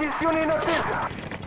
televisión y noticias.